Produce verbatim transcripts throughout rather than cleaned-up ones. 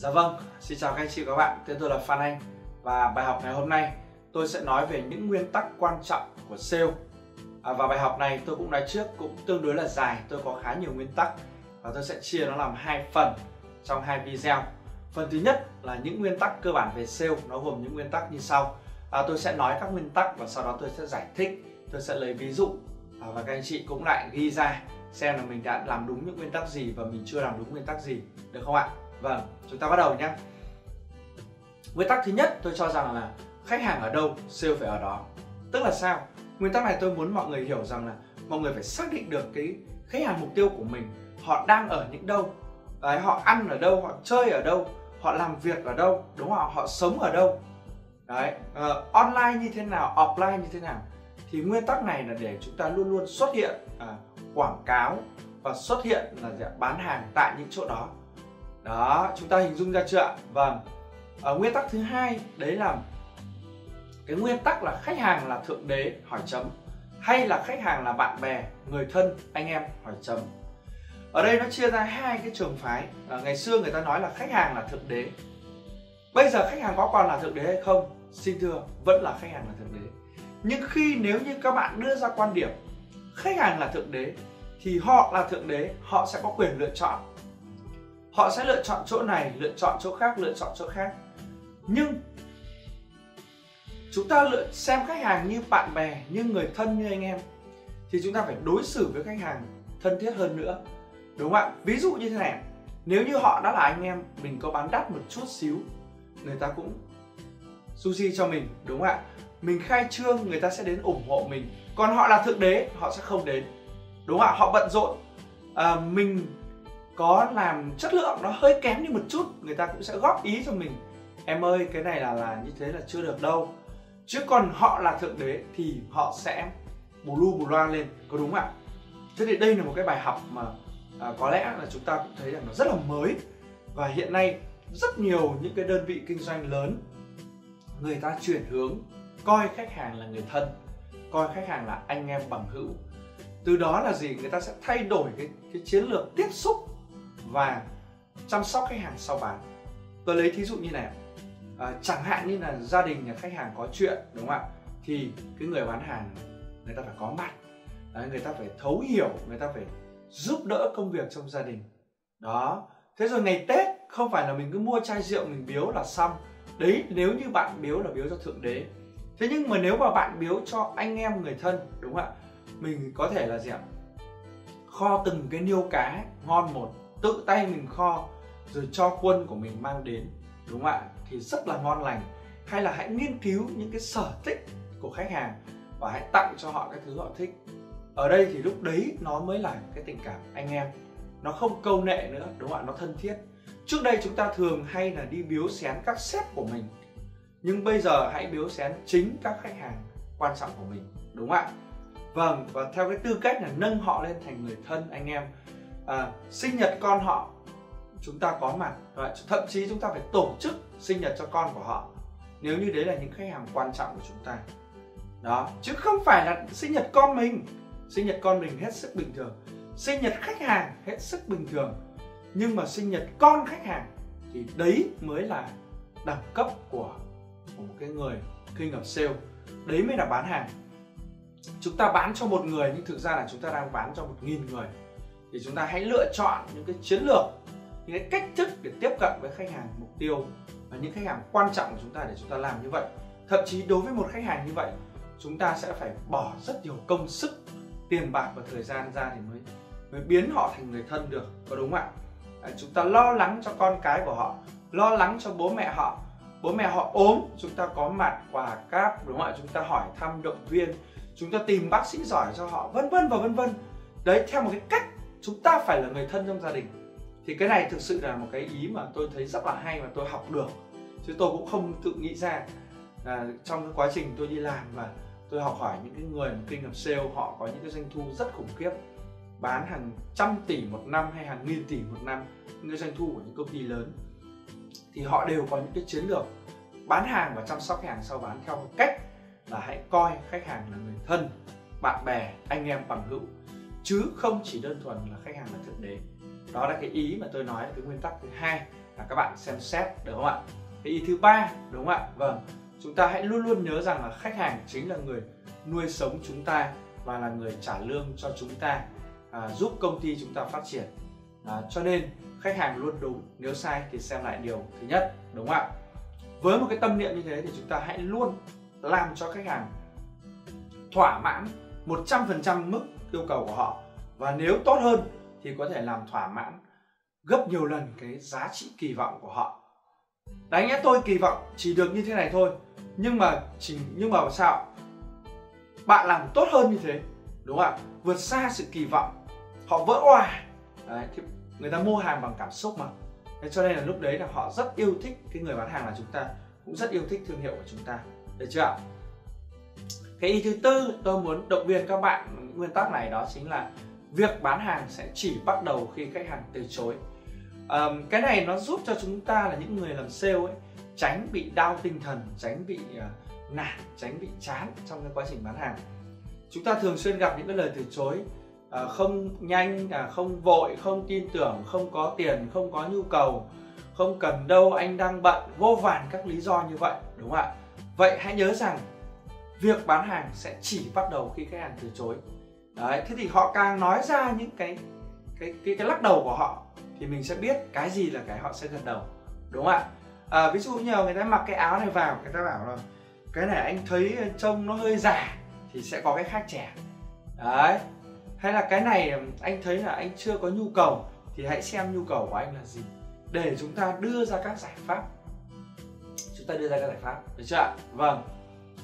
Dạ vâng, xin chào các anh chị và các bạn, tên tôi là Phan Anh. Và bài học ngày hôm nay tôi sẽ nói về những nguyên tắc quan trọng của sale. à, Và bài học này tôi cũng nói trước cũng tương đối là dài, tôi có khá nhiều nguyên tắc. Và tôi sẽ chia nó làm hai phần trong hai video. Phần thứ nhất là những nguyên tắc cơ bản về sale, nó gồm những nguyên tắc như sau. à, Tôi sẽ nói các nguyên tắc và sau đó tôi sẽ giải thích, tôi sẽ lấy ví dụ. à, Và các anh chị cũng lại ghi ra xem là mình đã làm đúng những nguyên tắc gì và mình chưa làm đúng nguyên tắc gì, được không ạ? Vâng, chúng ta bắt đầu nhé. Nguyên tắc thứ nhất tôi cho rằng là khách hàng ở đâu, sale phải ở đó. Tức là sao? Nguyên tắc này tôi muốn mọi người hiểu rằng là mọi người phải xác định được cái khách hàng mục tiêu của mình. Họ đang ở những đâu? Đấy, họ ăn ở đâu, họ chơi ở đâu, họ làm việc ở đâu, đúng không? Họ sống ở đâu? Đấy, uh, online như thế nào, offline như thế nào? Thì nguyên tắc này là để chúng ta luôn luôn xuất hiện à, quảng cáo và xuất hiện là bán hàng tại những chỗ đó. Đó, chúng ta hình dung ra chưa? Vâng. Ở nguyên tắc thứ hai đấy là cái nguyên tắc là khách hàng là thượng đế hỏi chấm, hay là khách hàng là bạn bè, người thân, anh em hỏi chấm. Ở đây nó chia ra hai cái trường phái. À, ngày xưa người ta nói là khách hàng là thượng đế. Bây giờ khách hàng có còn là thượng đế hay không? Xin thưa, vẫn là khách hàng là thượng đế. Nhưng khi nếu như các bạn đưa ra quan điểm khách hàng là thượng đế thì họ là thượng đế, họ sẽ có quyền lựa chọn. Họ sẽ lựa chọn chỗ này, lựa chọn chỗ khác, lựa chọn chỗ khác. Nhưng chúng ta lựa xem khách hàng như bạn bè, như người thân, như anh em, thì chúng ta phải đối xử với khách hàng thân thiết hơn nữa, đúng không ạ? Ví dụ như thế này, nếu như họ đã là anh em, mình có bán đắt một chút xíu, người ta cũng sushi cho mình, đúng không ạ? Mình khai trương, người ta sẽ đến ủng hộ mình. Còn họ là thượng đế, họ sẽ không đến, đúng không ạ? Họ bận rộn. à, Mình có làm chất lượng nó hơi kém đi một chút, người ta cũng sẽ góp ý cho mình. Em ơi, cái này là là như thế là chưa được đâu. Chứ còn họ là thượng đế thì họ sẽ bù lu bù loa lên, có đúng không ạ? Thế thì đây là một cái bài học mà à, có lẽ là chúng ta cũng thấy rằng nó rất là mới. Và hiện nay rất nhiều những cái đơn vị kinh doanh lớn, người ta chuyển hướng coi khách hàng là người thân, coi khách hàng là anh em bằng hữu. Từ đó là gì? Người ta sẽ thay đổi cái, cái chiến lược tiếp xúc và chăm sóc khách hàng sau bán. Tôi lấy thí dụ như này, à, chẳng hạn như là gia đình nhà khách hàng có chuyện, đúng không ạ? Thì cái người bán hàng người ta phải có mặt. Đấy, người ta phải thấu hiểu, người ta phải giúp đỡ công việc trong gia đình. Đó, thế rồi ngày Tết không phải là mình cứ mua chai rượu mình biếu là xong. Đấy, nếu như bạn biếu là biếu cho thượng đế. Thế nhưng mà nếu mà bạn biếu cho anh em người thân, đúng không ạ? Mình có thể là gì ạ? Kho từng cái niêu cá ngon một, tự tay mình kho rồi cho quân của mình mang đến, đúng không ạ? Thì rất là ngon lành. Hay là hãy nghiên cứu những cái sở thích của khách hàng và hãy tặng cho họ cái thứ họ thích. Ở đây thì lúc đấy nó mới là cái tình cảm anh em, nó không câu nệ nữa, đúng không ạ? Nó thân thiết. Trước đây chúng ta thường hay là đi biếu xén các sếp của mình, nhưng bây giờ hãy biếu xén chính các khách hàng quan trọng của mình, đúng không ạ? Vâng, và theo cái tư cách là nâng họ lên thành người thân, anh em. À, sinh nhật con họ chúng ta có mặt, thậm chí chúng ta phải tổ chức sinh nhật cho con của họ nếu như đấy là những khách hàng quan trọng của chúng ta. Đó, chứ không phải là sinh nhật con mình. Sinh nhật con mình hết sức bình thường, sinh nhật khách hàng hết sức bình thường, nhưng mà sinh nhật con khách hàng thì đấy mới là đẳng cấp của, của một cái người kinh ở sale. Đấy mới là bán hàng. Chúng ta bán cho một người nhưng thực ra là chúng ta đang bán cho một nghìn người. Thì chúng ta hãy lựa chọn những cái chiến lược, những cái cách thức để tiếp cận với khách hàng mục tiêu và những khách hàng quan trọng của chúng ta để chúng ta làm như vậy. Thậm chí đối với một khách hàng như vậy, chúng ta sẽ phải bỏ rất nhiều công sức, tiền bạc và thời gian ra thì mới mới biến họ thành người thân được, có đúng không ạ? À, chúng ta lo lắng cho con cái của họ, lo lắng cho bố mẹ họ. Bố mẹ họ ốm, chúng ta có mặt quà cáp, đúng không ạ? Chúng ta hỏi thăm động viên, chúng ta tìm bác sĩ giỏi cho họ, vân vân và vân vân. Đấy, theo một cái cách chúng ta phải là người thân trong gia đình. Thì cái này thực sự là một cái ý mà tôi thấy rất là hay mà tôi học được, chứ tôi cũng không tự nghĩ ra. À, trong cái quá trình tôi đi làm và tôi học hỏi những cái người kinh nghiệm sale, họ có những cái doanh thu rất khủng khiếp, bán hàng trăm tỷ một năm hay hàng nghìn tỷ một năm, những cái doanh thu của những công ty lớn, thì họ đều có những cái chiến lược bán hàng và chăm sóc khách hàng sau bán theo một cách là hãy coi khách hàng là người thân, bạn bè, anh em bằng hữu, chứ không chỉ đơn thuần là khách hàng là thượng đế. Đó là cái ý mà tôi nói, là cái nguyên tắc thứ hai là các bạn xem xét, được không ạ? Cái ý thứ ba, đúng không ạ? Vâng, chúng ta hãy luôn luôn nhớ rằng là khách hàng chính là người nuôi sống chúng ta và là người trả lương cho chúng ta, à, giúp công ty chúng ta phát triển. À, cho nên khách hàng luôn đúng, nếu sai thì xem lại điều thứ nhất, đúng không ạ? Với một cái tâm niệm như thế thì chúng ta hãy luôn làm cho khách hàng thỏa mãn một trăm phần trăm mức yêu cầu của họ, và nếu tốt hơn thì có thể làm thỏa mãn gấp nhiều lần cái giá trị kỳ vọng của họ. Đáng nhẽ tôi kỳ vọng chỉ được như thế này thôi, nhưng mà chỉ nhưng mà sao bạn làm tốt hơn như thế, đúng không ạ? Vượt xa sự kỳ vọng, họ vỡ òa. Đấy, thì người ta mua hàng bằng cảm xúc mà. Thế cho nên là lúc đấy là họ rất yêu thích cái người bán hàng là chúng ta, cũng rất yêu thích thương hiệu của chúng ta, được chưa ạ? Cái ý thứ tư tôi muốn động viên các bạn nguyên tắc này, đó chính là việc bán hàng sẽ chỉ bắt đầu khi khách hàng từ chối. À, cái này nó giúp cho chúng ta là những người làm sale ấy, tránh bị đau tinh thần, tránh bị uh, nản, tránh bị chán trong cái quá trình bán hàng. Chúng ta thường xuyên gặp những cái lời từ chối à, không nhanh, à, không vội, không tin tưởng, không có tiền, không có nhu cầu, không cần đâu, anh đang bận, vô vàn các lý do như vậy, đúng không ạ? Vậy hãy nhớ rằng việc bán hàng sẽ chỉ bắt đầu khi khách hàng từ chối. Đấy, thế thì họ càng nói ra những cái cái cái, cái lắc đầu của họ thì mình sẽ biết cái gì là cái họ sẽ gật đầu, đúng không ạ? À, ví dụ như người ta mặc cái áo này vào, người ta bảo là cái này anh thấy trông nó hơi già, thì sẽ có cái khác trẻ. Đấy, hay là cái này anh thấy là anh chưa có nhu cầu, thì hãy xem nhu cầu của anh là gì để chúng ta đưa ra các giải pháp. Chúng ta đưa ra các giải pháp, được chưa ạ? Vâng.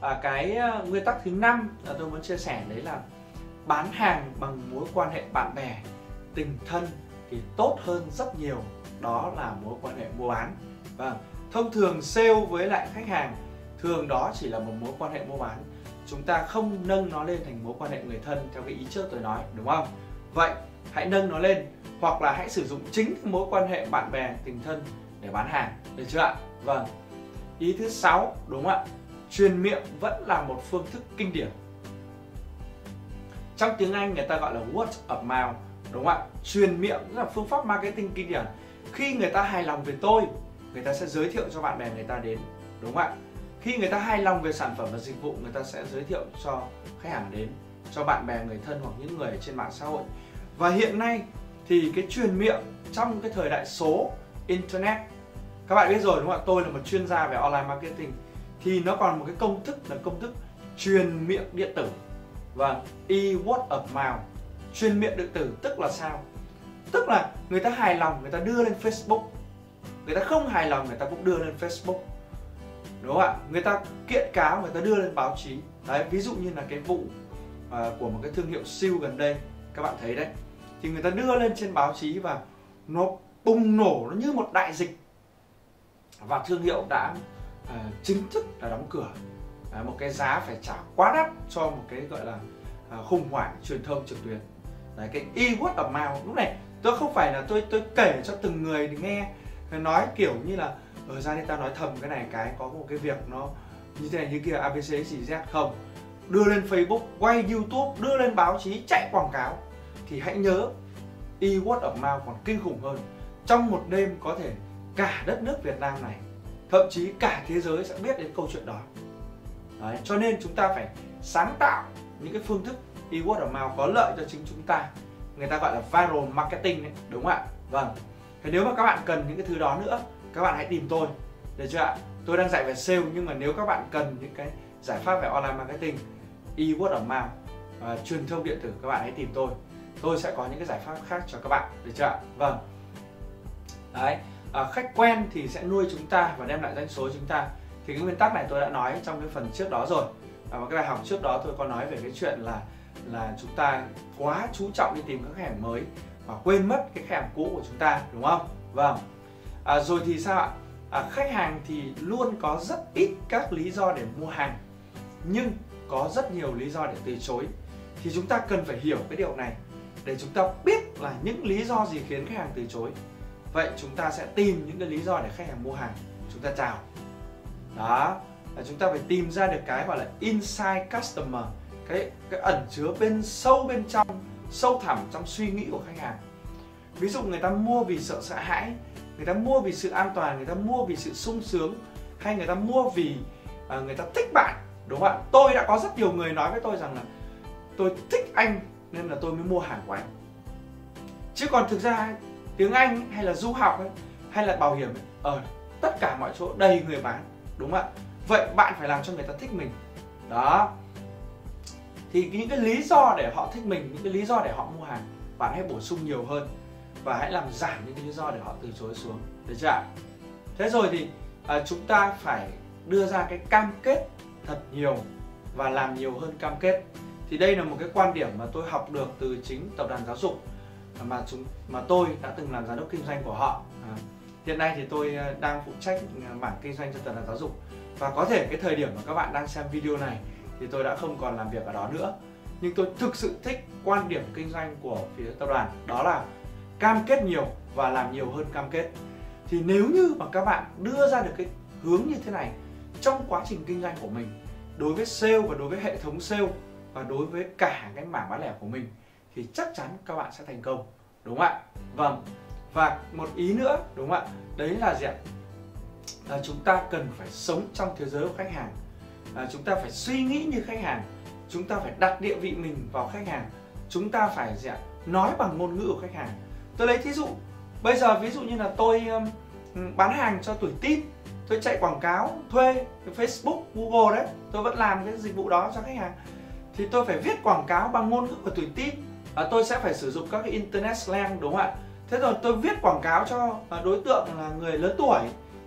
À, cái nguyên tắc thứ năm là tôi muốn chia sẻ, đấy là bán hàng bằng mối quan hệ bạn bè, tình thân thì tốt hơn rất nhiều, đó là mối quan hệ mua bán. Vâng, thông thường sale với lại khách hàng thường đó chỉ là một mối quan hệ mua bán, chúng ta không nâng nó lên thành mối quan hệ người thân theo cái ý trước tôi nói, đúng không? Vậy hãy nâng nó lên, hoặc là hãy sử dụng chính mối quan hệ bạn bè, tình thân để bán hàng, được chưa ạ? Vâng. Ý thứ sáu, đúng không ạ? Truyền miệng vẫn là một phương thức kinh điển. Trong tiếng Anh người ta gọi là word of mouth, đúng không ạ? Truyền miệng là phương pháp marketing kinh điển. Khi người ta hài lòng về tôi, người ta sẽ giới thiệu cho bạn bè người ta đến, đúng không ạ? Khi người ta hài lòng về sản phẩm và dịch vụ, người ta sẽ giới thiệu cho khách hàng đến, cho bạn bè, người thân hoặc những người trên mạng xã hội. Và hiện nay thì cái truyền miệng trong cái thời đại số, internet, các bạn biết rồi, đúng không ạ? Tôi là một chuyên gia về online marketing, thì nó còn một cái công thức là công thức truyền miệng điện tử. Vâng, e word of mouth, truyền miệng điện tử tức là sao? Tức là người ta hài lòng người ta đưa lên Facebook, người ta không hài lòng người ta cũng đưa lên Facebook, đúng không ạ? Người ta kiện cáo người ta đưa lên báo chí. Đấy, ví dụ như là cái vụ à, của một cái thương hiệu siêu gần đây các bạn thấy đấy, thì người ta đưa lên trên báo chí và nó bùng nổ, nó như một đại dịch, và thương hiệu đã À, chính thức là đóng cửa, à, một cái giá phải trả quá đắt cho một cái gọi là à, khủng hoảng truyền thông trực tuyến. Đấy, cái e-word of mouth lúc này tôi không phải là tôi tôi kể cho từng người nghe nói kiểu như là ở ra đây ta nói thầm cái này cái có một cái việc nó như thế này như kia a bê xê gì Z, không, đưa lên Facebook, quay YouTube, đưa lên báo chí, chạy quảng cáo. Thì hãy nhớ e-word of mouth còn kinh khủng hơn, trong một đêm có thể cả đất nước Việt Nam này, thậm chí cả thế giới sẽ biết đến câu chuyện đó. Đấy, cho nên chúng ta phải sáng tạo những cái phương thức e-word of mouth có lợi cho chính chúng ta. Người ta gọi là viral marketing đấy, đúng không ạ? Vâng. Thế nếu mà các bạn cần những cái thứ đó nữa, các bạn hãy tìm tôi, được chưa ạ? Tôi đang dạy về sale, nhưng mà nếu các bạn cần những cái giải pháp về online marketing, e-word of mouth, à, truyền thông điện tử, các bạn hãy tìm tôi. Tôi sẽ có những cái giải pháp khác cho các bạn, được chưa ạ? Vâng. Đấy. À, khách quen thì sẽ nuôi chúng ta và đem lại doanh số chúng ta. Thì cái nguyên tắc này tôi đã nói trong cái phần trước đó rồi, và cái bài học trước đó tôi có nói về cái chuyện là là chúng ta quá chú trọng đi tìm các khách hàng mới và quên mất cái khách hàng cũ của chúng ta, đúng không? Vâng. À, rồi thì sao ạ? À, khách hàng thì luôn có rất ít các lý do để mua hàng, nhưng có rất nhiều lý do để từ chối. Thì chúng ta cần phải hiểu cái điều này để chúng ta biết là những lý do gì khiến khách hàng từ chối. Vậy chúng ta sẽ tìm những cái lý do để khách hàng mua hàng chúng ta chào. Đó, là chúng ta phải tìm ra được cái gọi là inside customer, cái, cái ẩn chứa bên sâu bên trong, sâu thẳm trong suy nghĩ của khách hàng. Ví dụ người ta mua vì sợ sợ hãi, Người ta mua vì sự an toàn, người ta mua vì sự sung sướng, hay người ta mua vì uh, người ta thích bạn, đúng không ạ? Tôi đã có rất nhiều người nói với tôi rằng là tôi thích anh nên là tôi mới mua hàng của anh. Chứ còn thực ra tiếng Anh hay là du học ấy, hay là bảo hiểm ấy, ở tất cả mọi chỗ đầy người bán, đúng không ạ? Vậy bạn phải làm cho người ta thích mình. Đó. Thì những cái lý do để họ thích mình, những cái lý do để họ mua hàng, bạn hãy bổ sung nhiều hơn và hãy làm giảm những cái lý do để họ từ chối xuống, được chưa ạ? Thế rồi thì à, chúng ta phải đưa ra cái cam kết thật nhiều và làm nhiều hơn cam kết. Thì đây là một cái quan điểm mà tôi học được từ chính tập đoàn giáo dục mà chúng mà tôi đã từng làm giám đốc kinh doanh của họ. À, hiện nay thì tôi đang phụ trách mảng kinh doanh cho tập đoàn giáo dục, và có thể cái thời điểm mà các bạn đang xem video này thì tôi đã không còn làm việc ở đó nữa. Nhưng tôi thực sự thích quan điểm kinh doanh của phía tập đoàn, đó là cam kết nhiều và làm nhiều hơn cam kết. Thì nếu như mà các bạn đưa ra được cái hướng như thế này trong quá trình kinh doanh của mình, đối với sale và đối với hệ thống sale và đối với cả cái mảng bán lẻ của mình, thì chắc chắn các bạn sẽ thành công, đúng không ạ? Vâng. Và một ý nữa, đúng không ạ? Đấy là gì ạ? Là chúng ta cần phải sống trong thế giới của khách hàng. À, chúng ta phải suy nghĩ như khách hàng, chúng ta phải đặt địa vị mình vào khách hàng, chúng ta phải gì ạ? Nói bằng ngôn ngữ của khách hàng. Tôi lấy thí dụ, bây giờ ví dụ như là tôi um, bán hàng cho tuổi teen, tôi chạy quảng cáo, thuê Facebook, Google đấy, tôi vẫn làm cái dịch vụ đó cho khách hàng. Thì tôi phải viết quảng cáo bằng ngôn ngữ của tuổi teen, à, tôi sẽ phải sử dụng các cái internet slang, đúng không ạ? Thế rồi tôi viết quảng cáo cho đối tượng là người lớn tuổi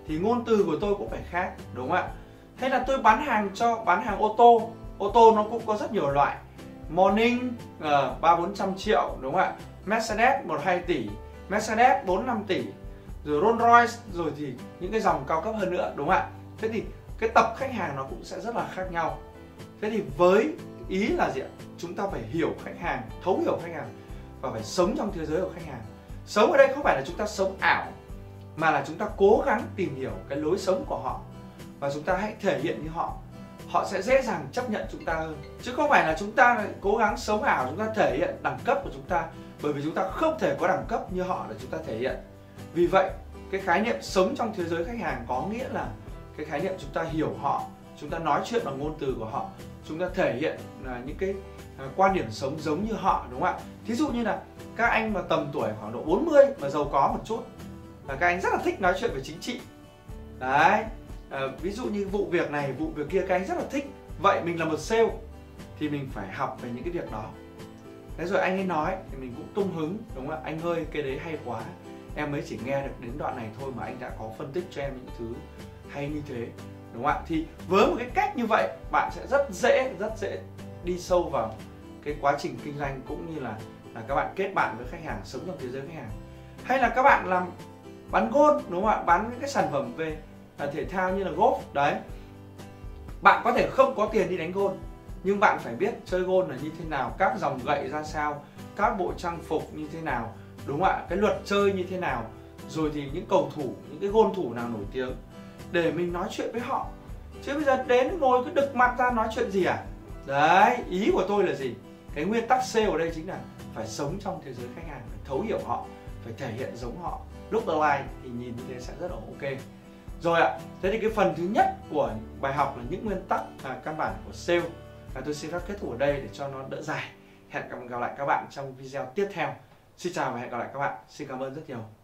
thì ngôn từ của tôi cũng phải khác, đúng không ạ? Thế là tôi bán hàng cho bán hàng ô tô, ô tô nó cũng có rất nhiều loại, Morning ba bốn trăm triệu, đúng không ạ? Mercedes một hai tỷ, Mercedes bốn năm tỷ, rồi Rolls Royce, rồi thì những cái dòng cao cấp hơn nữa, đúng không ạ? Thế thì cái tập khách hàng nó cũng sẽ rất là khác nhau. Thế thì với ý là gì ạ? Chúng ta phải hiểu khách hàng, thấu hiểu khách hàng và phải sống trong thế giới của khách hàng. Sống ở đây không phải là chúng ta sống ảo, mà là chúng ta cố gắng tìm hiểu cái lối sống của họ và chúng ta hãy thể hiện như họ, họ sẽ dễ dàng chấp nhận chúng ta hơn. Chứ không phải là chúng ta cố gắng sống ảo, chúng ta thể hiện đẳng cấp của chúng ta, bởi vì chúng ta không thể có đẳng cấp như họ để chúng ta thể hiện. Vì vậy, cái khái niệm sống trong thế giới khách hàng có nghĩa là cái khái niệm chúng ta hiểu họ, chúng ta nói chuyện bằng ngôn từ của họ, chúng ta thể hiện những cái quan điểm sống giống như họ, đúng không ạ? Thí dụ như là các anh mà tầm tuổi khoảng độ bốn mươi mà giàu có một chút, là các anh rất là thích nói chuyện về chính trị. Đấy. À, ví dụ như vụ việc này, vụ việc kia các anh rất là thích. Vậy mình là một sale thì mình phải học về những cái việc đó. Thế rồi anh ấy nói thì mình cũng tung hứng, đúng không ạ? Anh ơi, cái đấy hay quá, em mới chỉ nghe được đến đoạn này thôi mà anh đã có phân tích cho em những thứ hay như thế, đúng không ạ? Thì với một cái cách như vậy, bạn sẽ rất dễ, rất dễ đi sâu vào cái quá trình kinh doanh, cũng như là, là các bạn kết bạn với khách hàng, sống trong thế giới khách hàng. Hay là các bạn làm bán golf, đúng không ạ? Bán những cái sản phẩm về thể thao như là golf đấy. Bạn có thể không có tiền đi đánh golf, nhưng bạn phải biết chơi golf là như thế nào, các dòng gậy ra sao, các bộ trang phục như thế nào, đúng không ạ? Cái luật chơi như thế nào, rồi thì những cầu thủ, những cái golf thủ nào nổi tiếng, để mình nói chuyện với họ. Chứ bây giờ đến ngồi cứ đực mặt ra nói chuyện gì à? Đấy, ý của tôi là gì? Cái nguyên tắc sale ở đây chính là phải sống trong thế giới khách hàng, phải thấu hiểu họ, phải thể hiện giống họ. Look alike thì nhìn như thế sẽ rất là ok. Rồi ạ, thế thì cái phần thứ nhất của bài học là những nguyên tắc à, căn bản của sale. À, tôi xin phép kết thúc ở đây để cho nó đỡ dài. Hẹn gặp lại các bạn trong video tiếp theo. Xin chào và hẹn gặp lại các bạn. Xin cảm ơn rất nhiều.